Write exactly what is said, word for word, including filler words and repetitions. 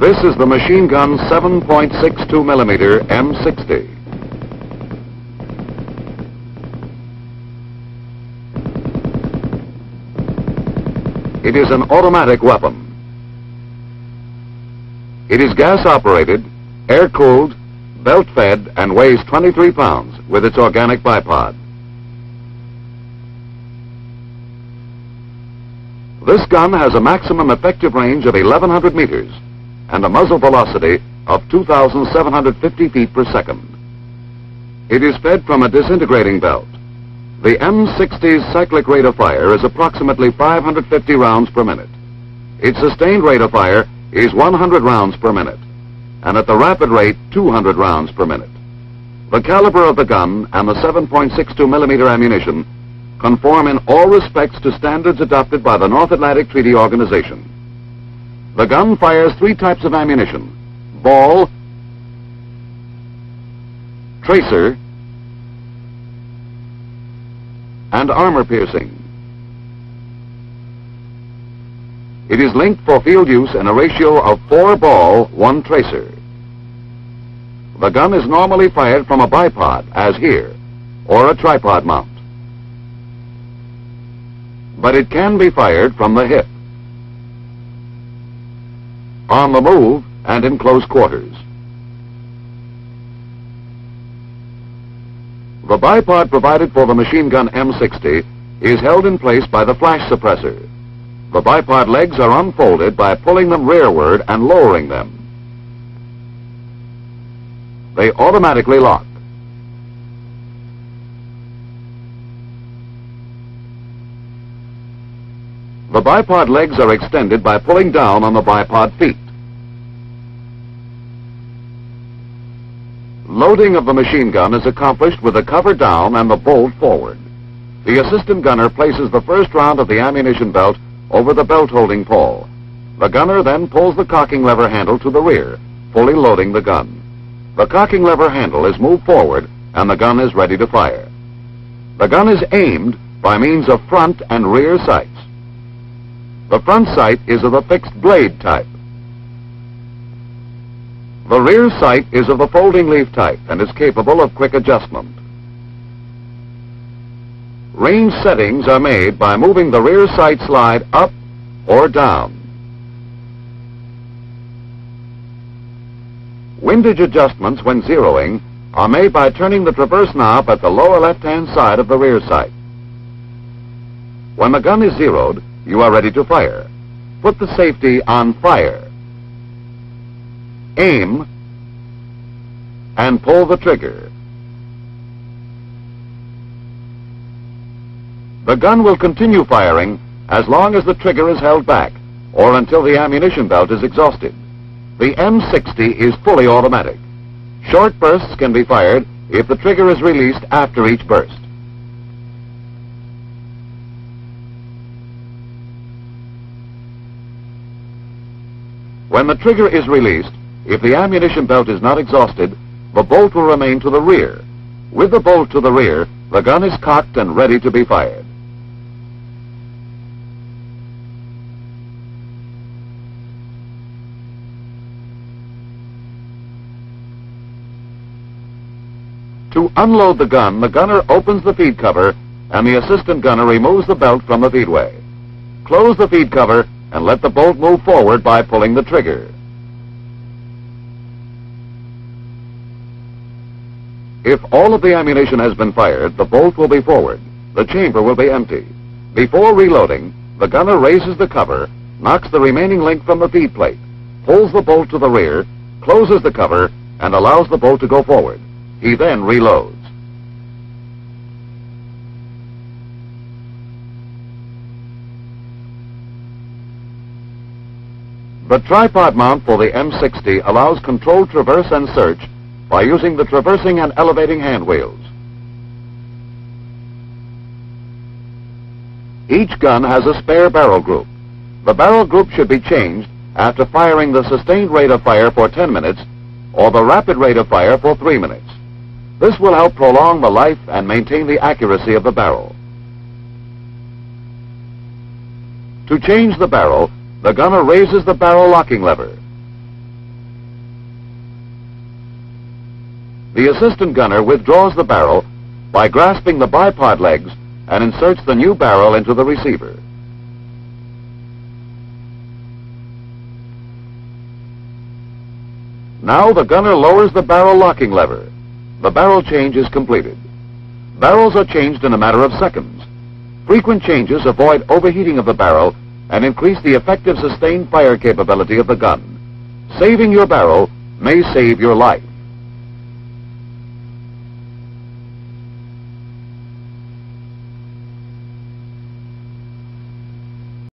This is the machine gun seven point six two millimeter M sixty. It is an automatic weapon. It is gas-operated, air-cooled, belt-fed, and weighs twenty-three pounds with its organic bipod. This gun has a maximum effective range of eleven hundred meters and a muzzle velocity of two thousand seven hundred fifty feet per second. It is fed from a disintegrating belt. The M sixty's cyclic rate of fire is approximately five hundred fifty rounds per minute. Its sustained rate of fire is one hundred rounds per minute, and at the rapid rate, two hundred rounds per minute. The caliber of the gun and the seven point six two millimeter ammunition conform in all respects to standards adopted by the North Atlantic Treaty Organization. The gun fires three types of ammunition: ball, tracer, and armor piercing. It is linked for field use in a ratio of four ball, one tracer. The gun is normally fired from a bipod, as here, or a tripod mount. But it can be fired from the hip, on the move, and in close quarters. The bipod provided for the machine gun M sixty is held in place by the flash suppressor. The bipod legs are unfolded by pulling them rearward and lowering them. They automatically lock. The bipod legs are extended by pulling down on the bipod feet. Loading of the machine gun is accomplished with the cover down and the bolt forward. The assistant gunner places the first round of the ammunition belt over the belt holding pole. The gunner then pulls the cocking lever handle to the rear, fully loading the gun. The cocking lever handle is moved forward and the gun is ready to fire. The gun is aimed by means of front and rear sights. The front sight is of the fixed blade type. The rear sight is of the folding leaf type and is capable of quick adjustment. Range settings are made by moving the rear sight slide up or down. Windage adjustments when zeroing are made by turning the traverse knob at the lower left-hand side of the rear sight. When the gun is zeroed, you are ready to fire. Put the safety on fire. Aim and pull the trigger. The gun will continue firing as long as the trigger is held back or until the ammunition belt is exhausted. The M sixty is fully automatic. Short bursts can be fired if the trigger is released after each burst. When the trigger is released, if the ammunition belt is not exhausted, the bolt will remain to the rear. With the bolt to the rear, the gun is cocked and ready to be fired. To unload the gun, the gunner opens the feed cover and the assistant gunner removes the belt from the feedway. Close the feed cover and let the bolt move forward by pulling the trigger. If all of the ammunition has been fired, the bolt will be forward. The chamber will be empty. Before reloading, the gunner raises the cover, knocks the remaining link from the feed plate, pulls the bolt to the rear, closes the cover, and allows the bolt to go forward. He then reloads. The tripod mount for the M sixty allows controlled traverse and search by using the traversing and elevating hand wheels. Each gun has a spare barrel group. The barrel group should be changed after firing the sustained rate of fire for ten minutes or the rapid rate of fire for three minutes. This will help prolong the life and maintain the accuracy of the barrel. To change the barrel, the gunner raises the barrel locking lever. The assistant gunner withdraws the barrel by grasping the bipod legs and inserts the new barrel into the receiver. Now the gunner lowers the barrel locking lever. The barrel change is completed. Barrels are changed in a matter of seconds. Frequent changes avoid overheating of the barrel and increase the effective sustained fire capability of the gun. Saving your barrel may save your life.